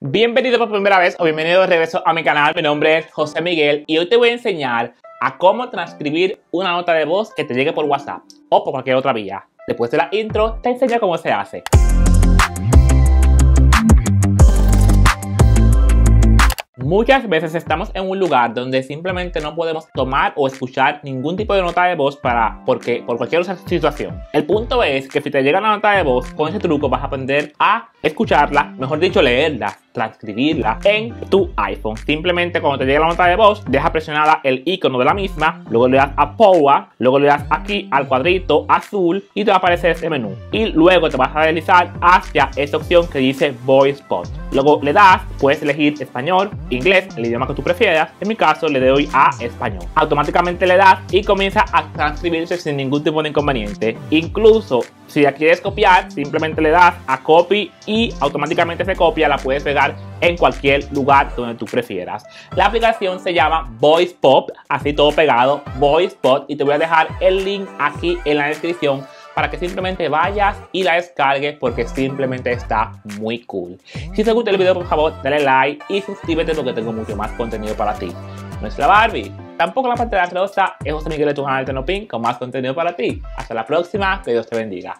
Bienvenido por primera vez o bienvenido de regreso a mi canal. Mi nombre es José Miguel y hoy te voy a enseñar a cómo transcribir una nota de voz que te llegue por WhatsApp o por cualquier otra vía. Después de la intro te enseño cómo se hace. Muchas veces estamos en un lugar donde simplemente no podemos tomar o escuchar ningún tipo de nota de voz por cualquier otra situación. El punto es que si te llega una nota de voz, con ese truco vas a aprender a escucharla, mejor dicho leerla, transcribirla en tu iPhone. Simplemente cuando te llegue la nota de voz, deja presionada el icono de la misma, luego le das a Power, luego le das aquí al cuadrito azul y te va a aparecer ese menú. Y luego te vas a deslizar hacia esta opción que dice VoicePop. Luego le das, puedes elegir español, inglés, el idioma que tú prefieras. En mi caso le doy a español. Automáticamente le das y comienza a transcribirse sin ningún tipo de inconveniente. Incluso si la quieres copiar, simplemente le das a copy y automáticamente se copia, la puedes pegar en cualquier lugar donde tú prefieras. La aplicación se llama VoicePop, así todo pegado, VoicePop, y te voy a dejar el link aquí en la descripción para que simplemente vayas y la descargues porque simplemente está muy cool. Si te gusta el video, por favor, dale like y suscríbete porque tengo mucho más contenido para ti. No es la Barbie, tampoco la pantalla rosa, es José Miguel de tu canal Tecno Pink con más contenido para ti. Hasta la próxima, que Dios te bendiga.